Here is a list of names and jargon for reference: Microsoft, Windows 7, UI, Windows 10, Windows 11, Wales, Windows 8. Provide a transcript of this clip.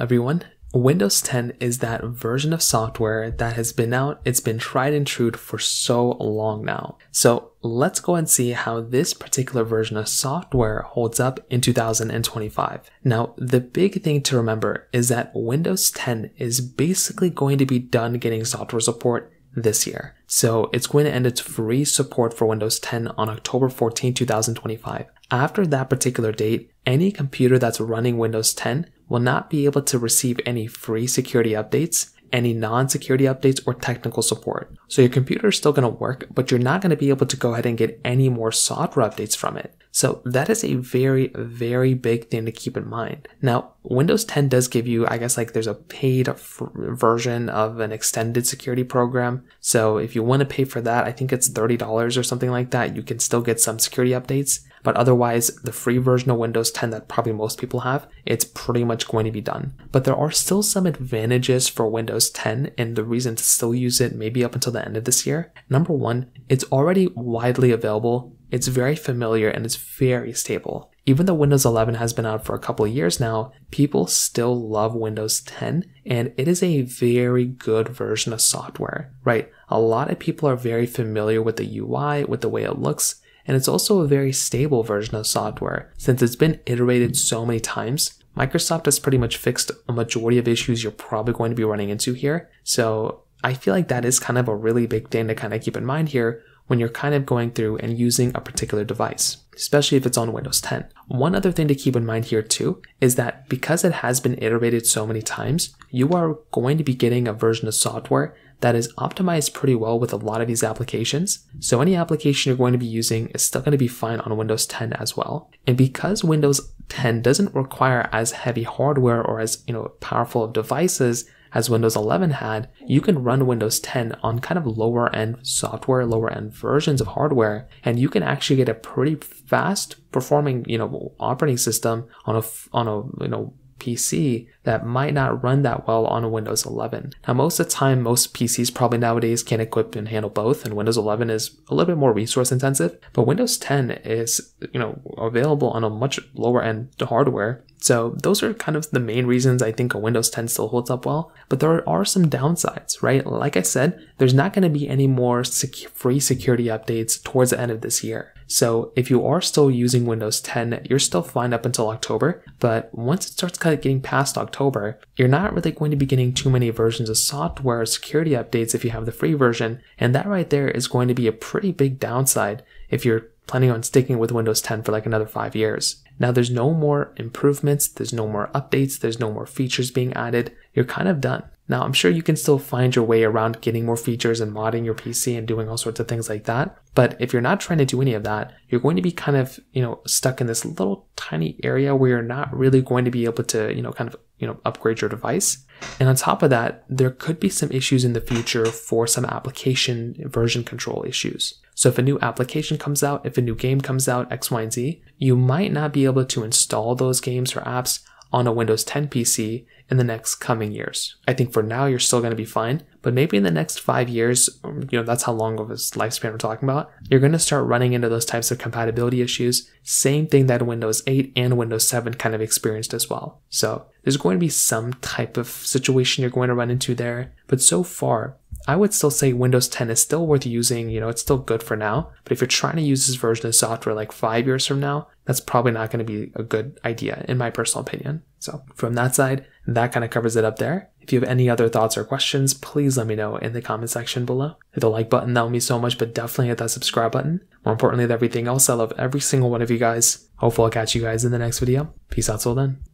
everyone. Windows 10 is that version of software that has been out, it's been tried and true for so long now. So let's go and see how this particular version of software holds up in 2025. Now, the big thing to remember is that Windows 10 is basically going to be done getting software support this year. So it's going to end its free support for Windows 10 on October 14, 2025. After that particular date, any computer that's running Windows 10 will not be able to receive any free security updates, any non-security updates, or technical support. So your computer is still going to work, but you're not going to be able to go ahead and get any more software updates from it. So that is a very, very big thing to keep in mind. Now, Windows 10 does give you, I guess, like there's a paid version of an extended security program. So if you want to pay for that, I think it's $30 or something like that, you can still get some security updates. But otherwise, the free version of Windows 10 that probably most people have, it's pretty much going to be done. But there are still some advantages for Windows 10 and the reason to still use it maybe up until the end of this year. Number one, it's already widely available, it's very familiar, and it's very stable. Even though Windows 11 has been out for a couple of years now, people still love Windows 10, and it is a very good version of software, right? A lot of people are very familiar with the UI, with the way it looks, and it's also a very stable version of software. Since it's been iterated so many times, Microsoft has pretty much fixed a majority of issues you're probably going to be running into here. So I feel like that is kind of a really big thing to kind of keep in mind here when you're kind of going through and using a particular device, especially if it's on Windows 10. One other thing to keep in mind here too is that because it has been iterated so many times, you are going to be getting a version of software that is optimized pretty well with a lot of these applications. So any application you're going to be using is still going to be fine on Windows 10 as well. And because Windows 10 doesn't require as heavy hardware or as, powerful of devices as Windows 11 had, you can run Windows 10 on kind of lower end software, lower end versions of hardware, and you can actually get a pretty fast performing, operating system on a PC that might not run that well on a Windows 11. Now, most of the time, most PCs probably nowadays can equip and handle both, and Windows 11 is a little bit more resource intensive, but Windows 10 is, available on a much lower end hardware. So those are kind of the main reasons I think a Windows 10 still holds up well, but there are some downsides, right? Like I said, there's not going to be any more free security updates towards the end of this year. So if you are still using Windows 10, you're still fine up until October, but once it starts kind of getting past October, you're not really going to be getting too many versions of software or security updates if you have the free version, and that right there is going to be a pretty big downside if you're planning on sticking with Windows 10 for like another 5 years. Now there's no more improvements, there's no more updates, there's no more features being added, you're kind of done. Now, I'm sure you can still find your way around getting more features and modding your PC and doing all sorts of things like that. But if you're not trying to do any of that, you're going to be kind of, stuck in this little tiny area where you're not really going to be able to, upgrade your device. And on top of that, there could be some issues in the future for some application version control issues. So if a new application comes out, if a new game comes out, X, Y, and Z, you might not be able to install those games or apps on a Windows 10 PC in the next coming years. I think for now you're still going to be fine, but maybe in the next 5 years, that's how long of a lifespan we're talking about, you're going to start running into those types of compatibility issues, same thing that Windows 8 and Windows 7 kind of experienced as well. So there's going to be some type of situation you're going to run into there, but so far, I would still say Windows 10 is still worth using, it's still good for now, but if you're trying to use this version of software like 5 years from now, that's probably not going to be a good idea in my personal opinion. So from that side, that kind of covers it up there. If you have any other thoughts or questions, please let me know in the comment section below. Hit the like button, that would mean so much, but definitely hit that subscribe button. More importantly than everything else, I love every single one of you guys. Hopefully I'll catch you guys in the next video. Peace out till then.